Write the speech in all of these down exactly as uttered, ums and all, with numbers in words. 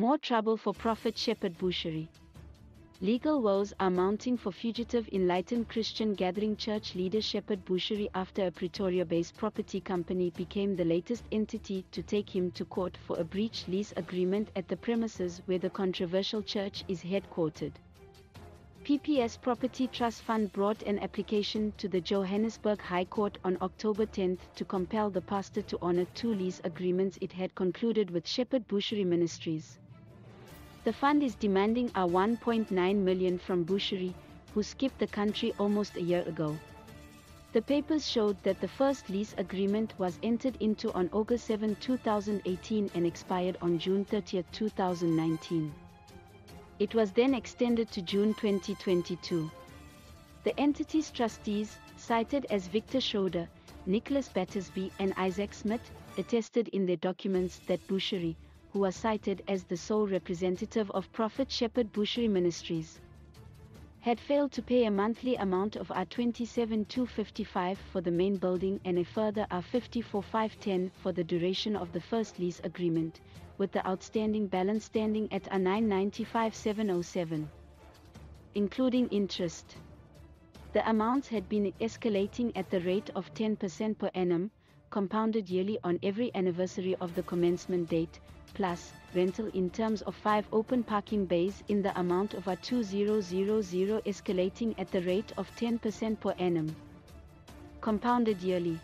More trouble for Prophet Shepherd Bushiri. Legal woes are mounting for fugitive Enlightened Christian Gathering Church leader Shepherd Bushiri after a Pretoria-based property company became the latest entity to take him to court for a breach lease agreement at the premises where the controversial church is headquartered. P P S Property Trust Fund brought an application to the Johannesburg High Court on October tenth to compel the pastor to honor two lease agreements it had concluded with Shepherd Bushiri Ministries. The fund is demanding one point nine million rand from Bushiri, who skipped the country almost a year ago. The papers showed that the first lease agreement was entered into on August seventh two thousand eighteen and expired on June thirtieth two thousand nineteen. It was then extended to June twenty twenty-two. The entity's trustees, cited as Victor Schroeder, Nicholas Battersby and Isaac Smith, attested in their documents that Bushiri, who was cited as the sole representative of Prophet Shepherd Bushiri Ministries, had failed to pay a monthly amount of R twenty-seven thousand two hundred fifty-five for the main building and a further R fifty-four thousand five hundred ten for the duration of the first lease agreement, with the outstanding balance standing at R nine hundred ninety-five thousand seven hundred seven, including interest. The amounts had been escalating at the rate of ten percent per annum, compounded yearly on every anniversary of the commencement date, plus rental in terms of five open parking bays in the amount of R two thousand escalating at the rate of ten percent per annum, compounded yearly.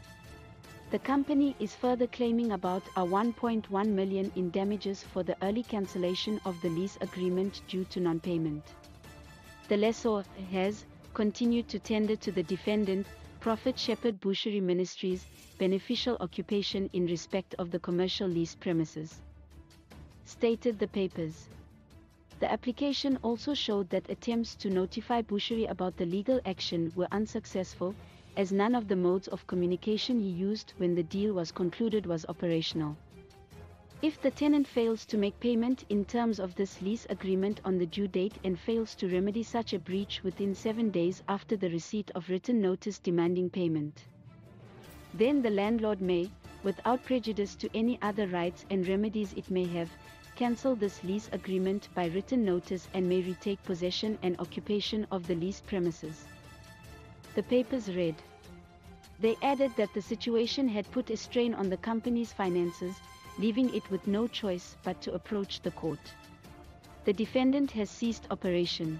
The company is further claiming about one point one million rand in damages for the early cancellation of the lease agreement due to non-payment. The lessor has continued to tender to the defendant, Prophet Shepherd Bushiri Ministries, beneficial occupation in respect of the commercial lease premises, stated the papers. The application also showed that attempts to notify Bushiri about the legal action were unsuccessful, as none of the modes of communication he used when the deal was concluded was operational. If the tenant fails to make payment in terms of this lease agreement on the due date and fails to remedy such a breach within seven days after the receipt of written notice demanding payment, then the landlord may, without prejudice to any other rights and remedies it may have, cancel this lease agreement by written notice and may retake possession and occupation of the leased premises, the papers read. They added that the situation had put a strain on the company's finances, leaving it with no choice but to approach the court. The defendant has ceased operation,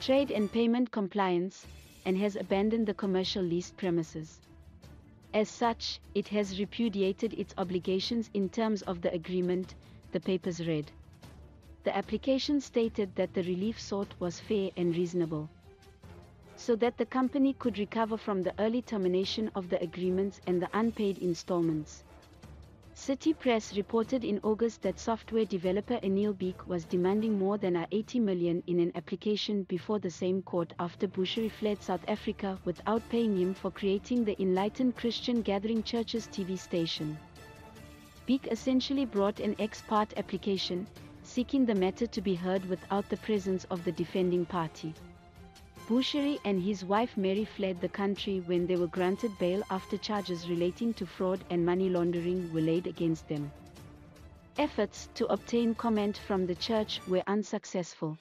trade and payment compliance, and has abandoned the commercial leased premises. As such, it has repudiated its obligations in terms of the agreement, the papers read. The application stated that the relief sought was fair and reasonable, so that the company could recover from the early termination of the agreements and the unpaid installments. City Press reported in August that software developer Anil Beek was demanding more than R eighty million in an application before the same court after Bushiri fled South Africa without paying him for creating the Enlightened Christian Gathering Church's T V station. Beek essentially brought an ex parte application, seeking the matter to be heard without the presence of the defending party. Bushiri and his wife Mary fled the country when they were granted bail after charges relating to fraud and money laundering were laid against them. Efforts to obtain comment from the church were unsuccessful.